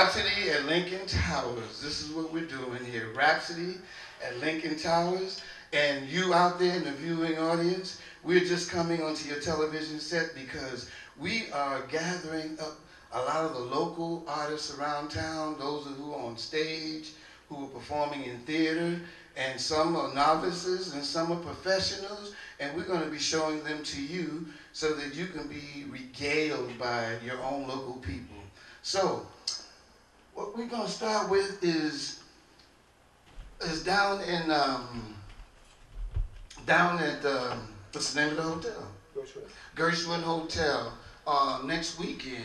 Rhapsody at Lincoln Towers. This is what we're doing here. Rhapsody at Lincoln Towers. And you out there in the viewing audience, we're just coming onto your television set because we are gathering up a lot of the local artists around town, those who are on stage, who are performing in theater, and some are novices and some are professionals, and we're going to be showing them to you so that you can be regaled by your own local people. So, what we're going to start with is down in, down at, what's the name of the hotel? Gershwin. Gershwin Hotel. Next weekend,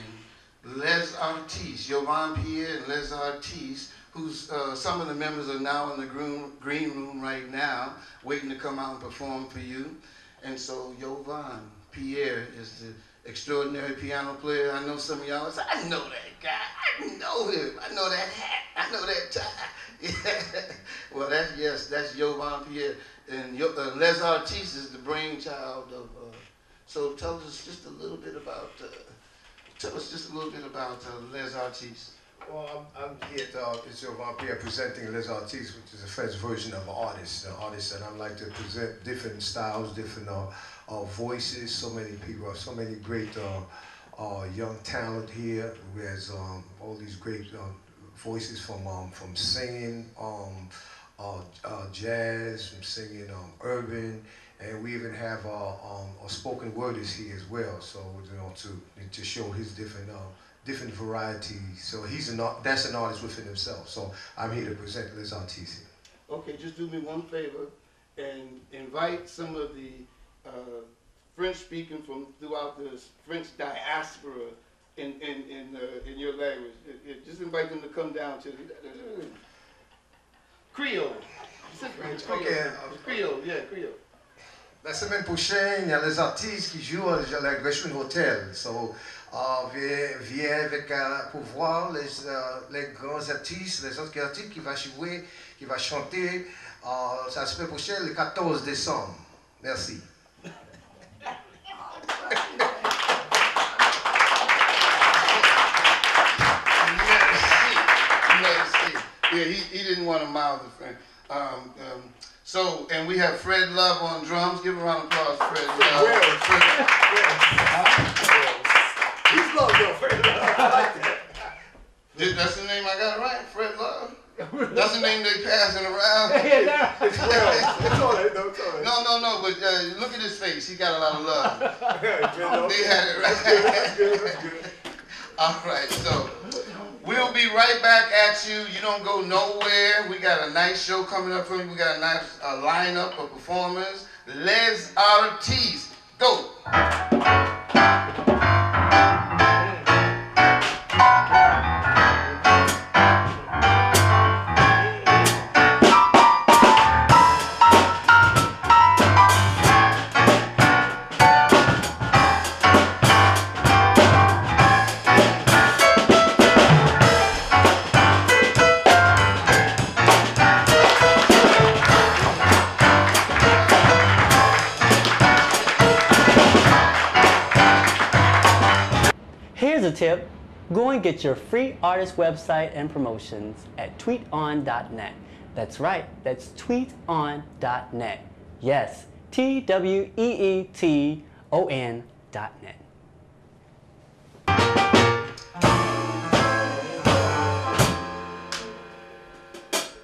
Les Artis, Yovanne Pierre and Les Artis, who's, some of the members are now in the green room right now, waiting to come out and perform for you. And so Yovanne Pierre is the extraordinary piano player. I know some of y'all say, I know that guy, I know him, I know that hat, I know that tie. Yeah. Well, that's, yes, that's Yovanne Pierre. And Les Artis is the brainchild of, so tell us just a little bit about, Les Artis. Well, I'm here at Yovanne Pierre presenting Les Artis, which is a French version of an artist, and I like to present different styles, different voices. So many people, so many great young talent here. There's all these great voices from singing, jazz, from singing urban, and we even have a spoken word is here as well. So you know, to show his different different varieties. So he's that's an artist within himself. So I'm here to present Les Artis here. Okay, just do me one favor and invite some of the French speaking from throughout the French diaspora in your language. Just invite them to come down to the Creole. Creole, yeah, Creole. La semaine prochaine, il y a Les Artis qui jouent à la Gershwin Hotel. So, viens avec pour voir les grands artistes, les autres artistes qui vont jouer, qui vont chanter. La semaine prochaine, le 14 décembre. Merci. Yeah, he didn't want to mouth the French. So, and we have Fred Love on drums. Give a round of applause, Fred Love. He's Love, yo, Fred Love. I like that. That's the name I got right, Fred Love. That's the name they passing around. It's all right. No. But look at his face. He got a lot of love. They had it right. That's good. All right, so. We'll be right back at you. You don't go nowhere. We got a nice show coming up for you. We got a nice lineup of performers. Les Artis. Go. Tip, go and get your free artist website and promotions at TweetOn.net. That's right, that's TweetOn.net. Yes, Tweeton.net.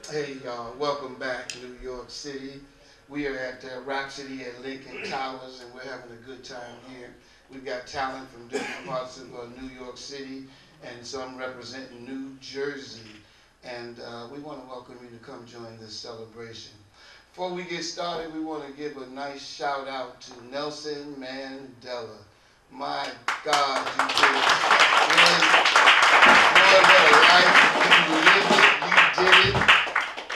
Hey y'all, welcome back, New York City. We are at Rhapsody at Lincoln Towers and we're having a good time here. We've got talent from different parts of New York City and some representing New Jersey. And we want to welcome you to come join this celebration. Before we get started, we want to give a nice shout out to Nelson Mandela. My God, you did it. You lived it, you did it.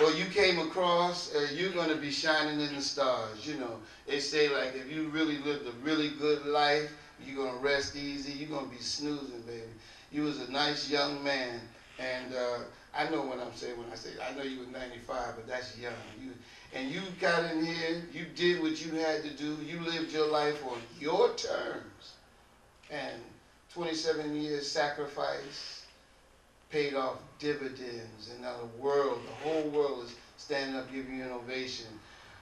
Well, you came across, you're going to be shining in the stars, you know. They say, like, if you really lived a really good life, you're going to rest easy, you're going to be snoozing, baby. You was a nice young man, and I know what I'm saying when I say, I know you were 95, but that's young. And you got in here, you did what you had to do, you lived your life on your terms. And 27 years sacrifice, paid off dividends, and now the whole world is standing up giving you an ovation.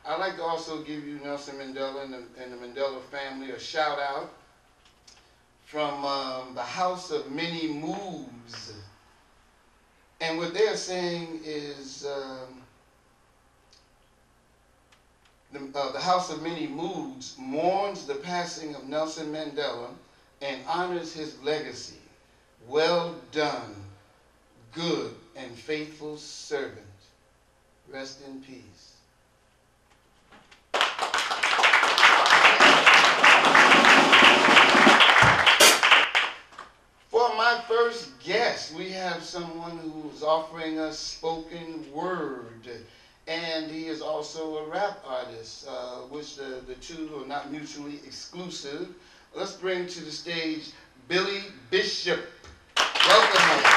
I'd like to also give you Nelson Mandela and the Mandela family a shout out from the House of Many Moods. And what they're saying is, the House of Many Moods mourns the passing of Nelson Mandela and honors his legacy. Well done, good and faithful servant. Rest in peace. For my first guest, we have someone who's offering us spoken word, and he is also a rap artist, which the two are not mutually exclusive. Let's bring to the stage Billy Bishop. Welcome home.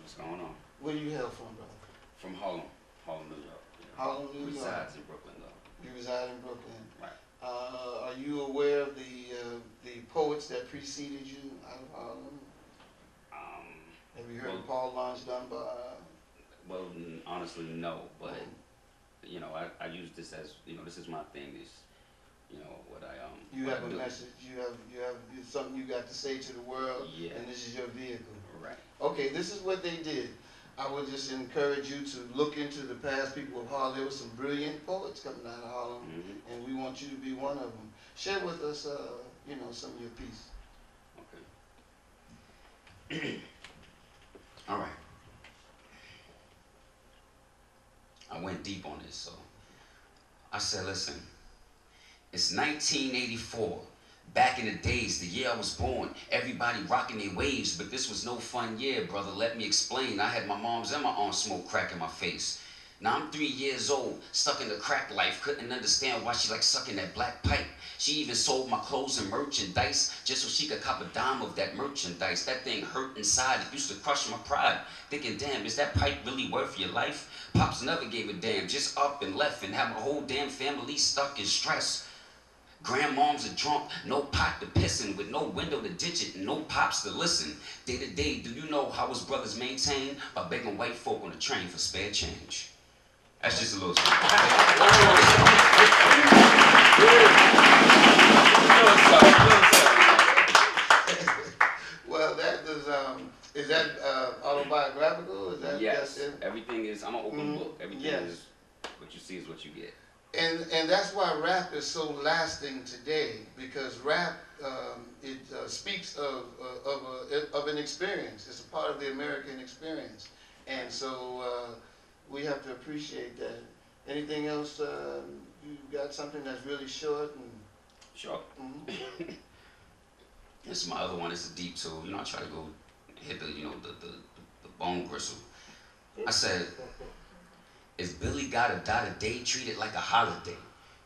What's going on? Where you hail from, brother? From Harlem. Harlem, New York. Yeah. Harlem, New York. Resides in Brooklyn, though. You reside in Brooklyn. Right. Are you aware of the poets that preceded you out of Harlem? Have you heard of Paul Laurence Dunbar? Well, honestly, no. But you know, I use this as, you know, this is my thing. Is, you know, what I You have a message. You have something you got to say to the world. Yeah. And this is your vehicle. Right. Okay. This is what they did. I would just encourage you to look into the past people of Harlem. There were some brilliant poets coming out of Harlem, and we want you to be one of them. Share with us, you know, some of your piece. Okay. All right. I went deep on this, so I said, listen, it's 1984. Back in the days, the year I was born, everybody rocking their waves, but this was no fun year, brother. Let me explain. I had my mom's and my aunt's smoke crack in my face. Now I'm 3 years old, stuck in the crack life. Couldn't understand why she liked sucking that black pipe. She even sold my clothes and merchandise just so she could cop a dime of that merchandise. That thing hurt inside. It used to crush my pride. Thinking, damn, is that pipe really worth your life? Pops never gave a damn. Just up and left and had my whole damn family stuck in stress. Grandmoms are drunk, no pot to pissin', with no window to ditch it and no pops to listen. Day to day, do you know how us brothers maintain? By begging white folk on the train for spare change. That's just a little something. Well, that is that autobiographical? Is that, yes, that's it? Everything is. I'm an open book. Everything is. What you see is what you get. And that's why rap is so lasting today, because rap it speaks of an experience. It's a part of the American experience, and so. We have to appreciate that. Anything else? You got something that's really short? And... Sure. This is my other one. It's a deep, so you know I try to go hit the, you know, the bone gristle. I said, is Billy gotta die today? Treat it like a holiday.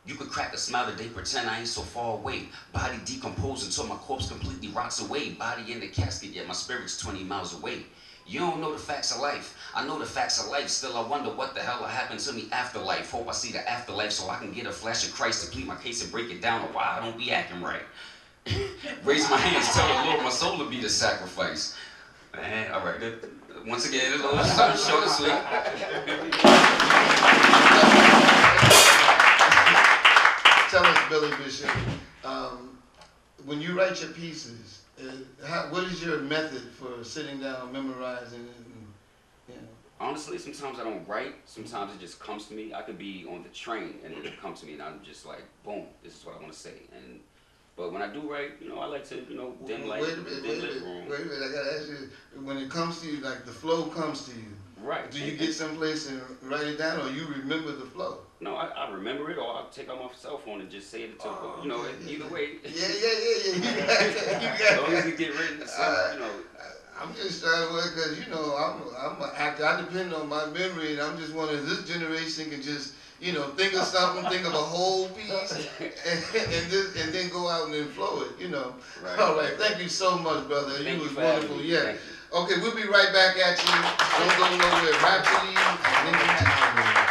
You could crack a smile today, pretend I ain't so far away. Body decompose until my corpse completely rots away. Body in the casket, yet my spirit's 20 miles away. You don't know the facts of life. I know the facts of life. Still, I wonder what the hell will happen to me after life. Hope I see the afterlife so I can get a flash of Christ to plead my case and break it down on why I don't be acting right. Raise my hands, tell the Lord my soul to be the sacrifice. Man, all right. Once again, it's a little short and sweet. Tell us, Billy Bishop, when you write your pieces, what is your method for sitting down, memorizing it? And, you know? Honestly, sometimes I don't write. Sometimes it just comes to me. I could be on the train and it comes to me, and I'm just like, boom, this is what I want to say. And but when I do write, you know, I like to, you know, dim light. Wait a minute. I gotta ask you. When it comes to you, like the flow comes to you. Right. Do you get someplace and write it down, or you remember the flow? No, I remember it, or I'll take out my cell phone and just say it to you know, either way. Yeah. As long as it get written, you know. I'm just trying to work, because, you know, I'm an actor. I depend on my memory, and I'm just wondering, this generation can just, you know, think of something, think of a whole piece, and then go out and then flow it, you know. Right. All right, thank you so much, brother. Thank you was wonderful, yeah. Okay, we'll be right back at you. Don't go nowhere. Rhapsody and then come back.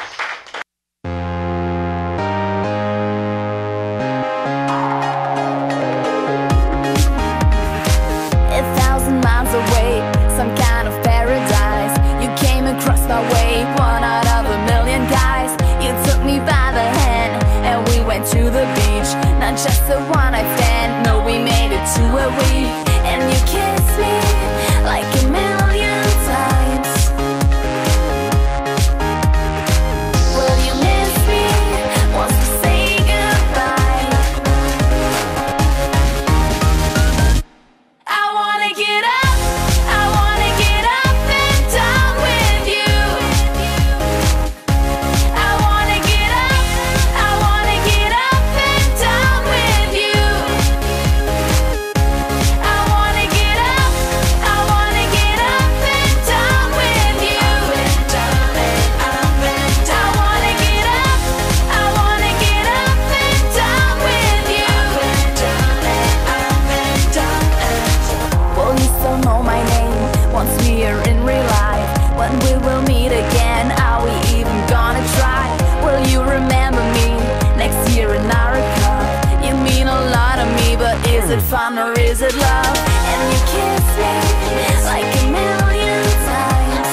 once here in real life. When we will meet again, are we even gonna try? Will you remember me next year in Erykah? You mean a lot to me, but is it fun or is it love? And you kiss me like a million times.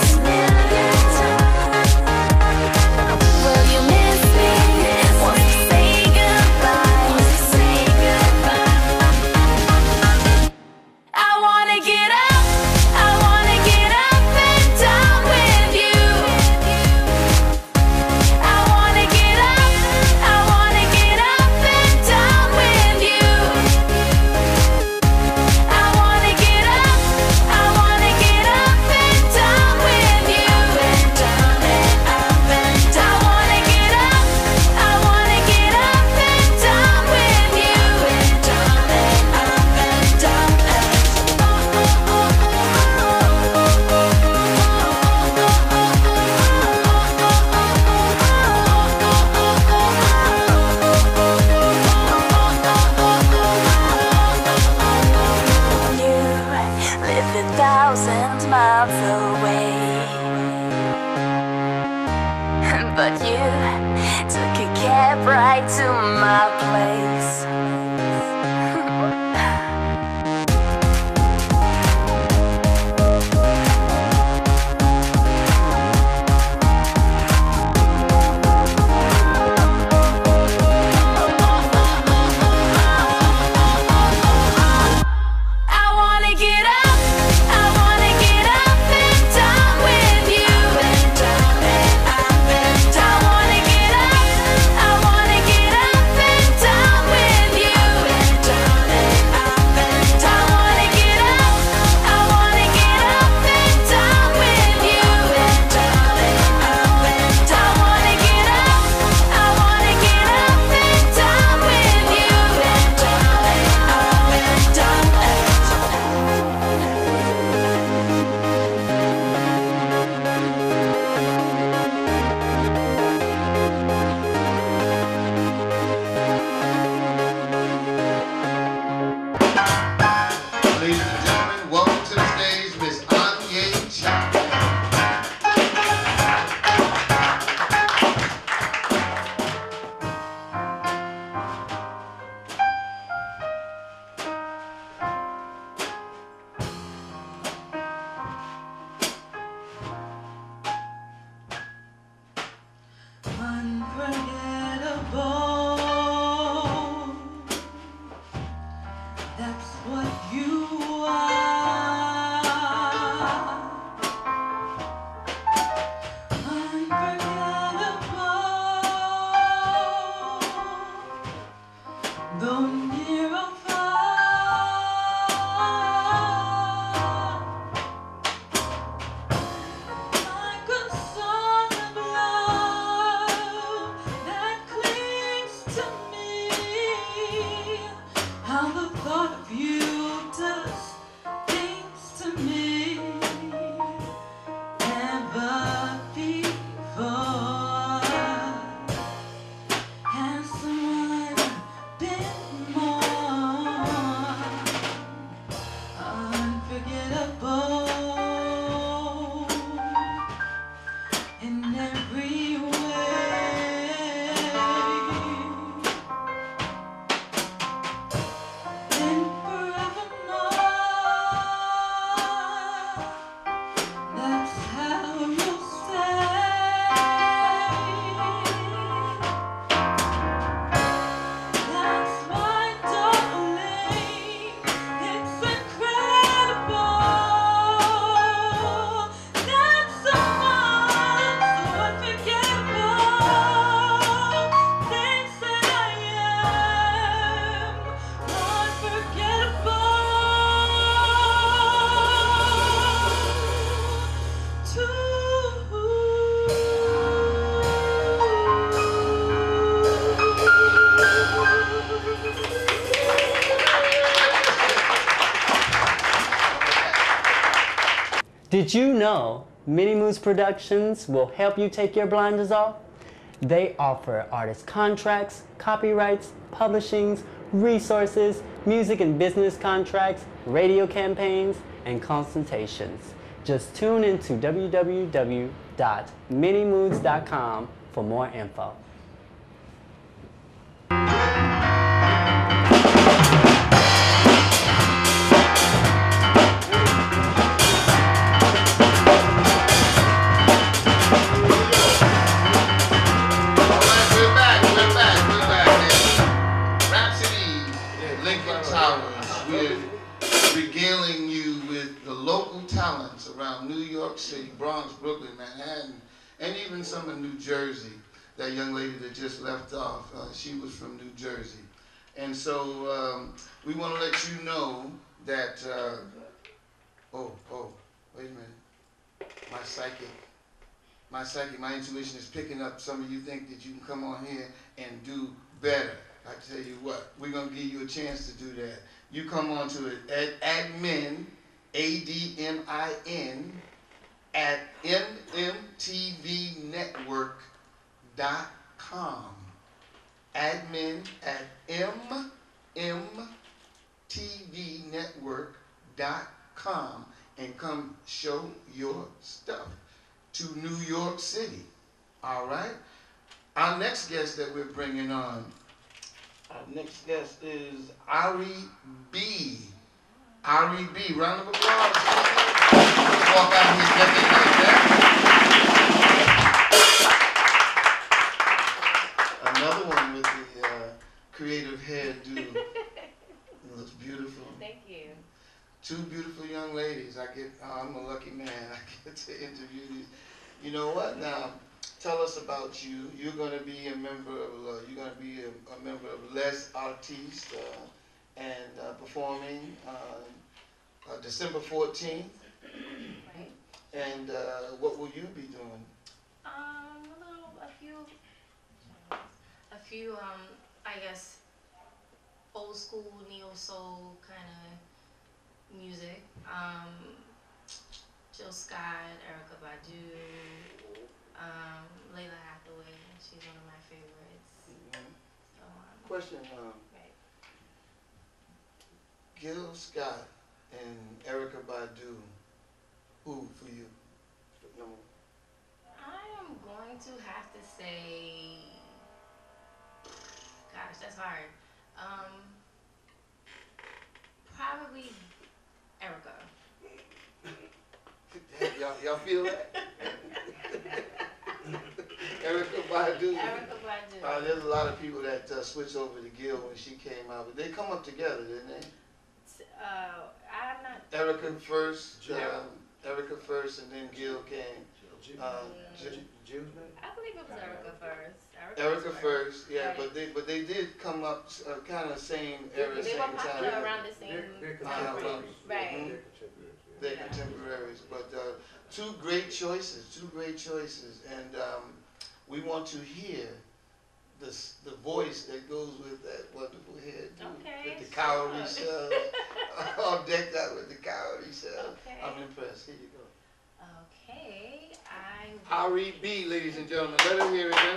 Did you know Minimoods Productions will help you take your blinders off? They offer artist contracts, copyrights, publishings, resources, music and business contracts, radio campaigns, and consultations. Just tune into www.ManyMoods.com for more info. New York City, Bronx, Brooklyn, Manhattan, and even some in New Jersey. That young lady that just left off, she was from New Jersey. And so we want to let you know that, wait a minute. My intuition is picking up. Some of you think that you can come on here and do better. I tell you what, we're going to give you a chance to do that. You come on to it at admin. ADMIN at MMTVNetwork.com. Admin at MMTVNetwork.com and come show your stuff to New York City. All right? Our next guest that we're bringing on, our next guest is Arie Bee. Arie Bee, round of applause. Walk out here, get it like that. Another one with the creative hairdo. Looks beautiful. Thank you. Two beautiful young ladies. I'm a lucky man. I get to interview these. You know what? Now, tell us about you. You're going to be a member of. Les Artis. And performing December 14th. Right. And what will you be doing? A few, I guess, old school neo soul kind of music. Jill Scott, Erykah Badu, Layla Hathaway. She's one of my favorites. Mm-hmm. So, question. Gil Scott and Erykah Badu, who for you? I am going to have to say, gosh, that's hard. Probably Erykah. y'all feel that? Erykah Badu. There's a lot of people that switch over to Gil when she came out, but they come up together, didn't they? I'm not. Erykah first, and then Gil came. Jill. I believe it was Erykah first. Erykah first, yeah, right. but they did come up kind of same era, same time. They were popular around the same. They're contemporaries, right? Mm-hmm. They're contemporaries, but two great choices, and we want to hear the voice that goes with that wonderful hair, okay, with the cowrie shell. All decked out with the cowrie shell. Okay. I'm impressed. Here you go. Okay, Arie Bee, ladies and gentlemen, let her hear it now.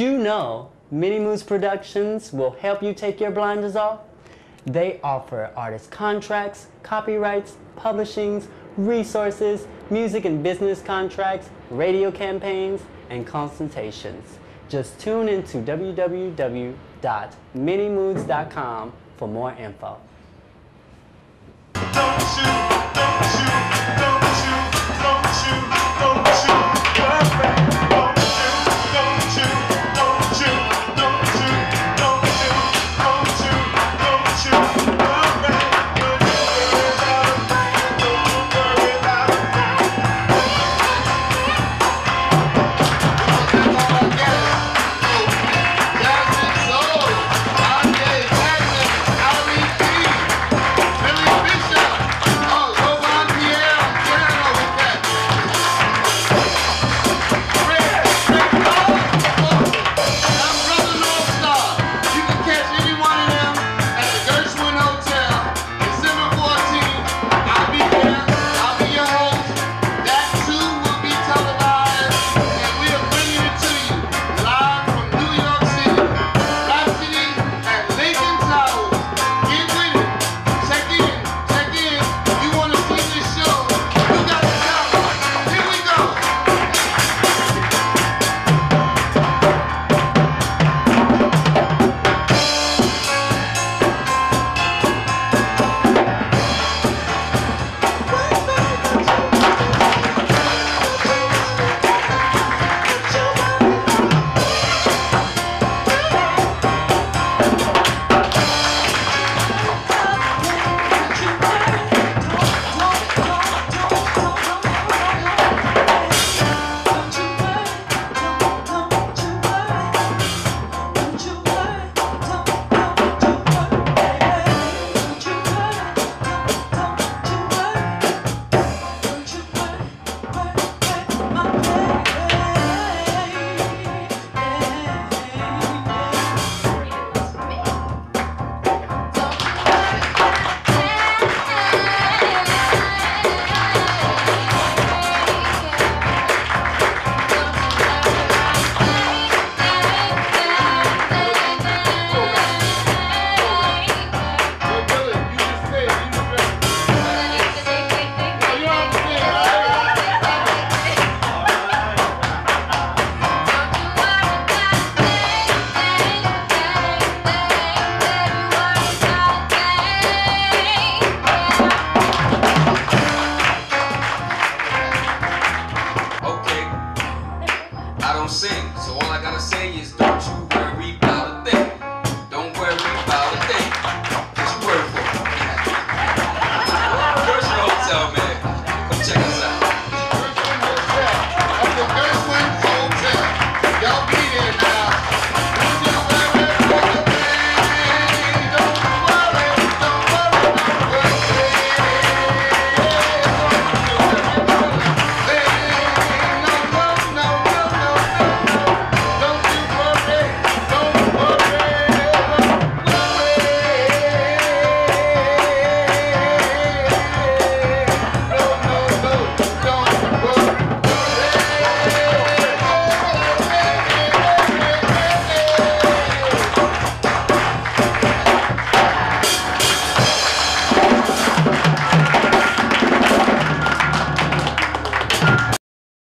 you know Minimoods Productions will help you take your blinders off? They offer artist contracts, copyrights, publishings, resources, music and business contracts, radio campaigns, and consultations. Just tune into www.ManyMoods.com for more info.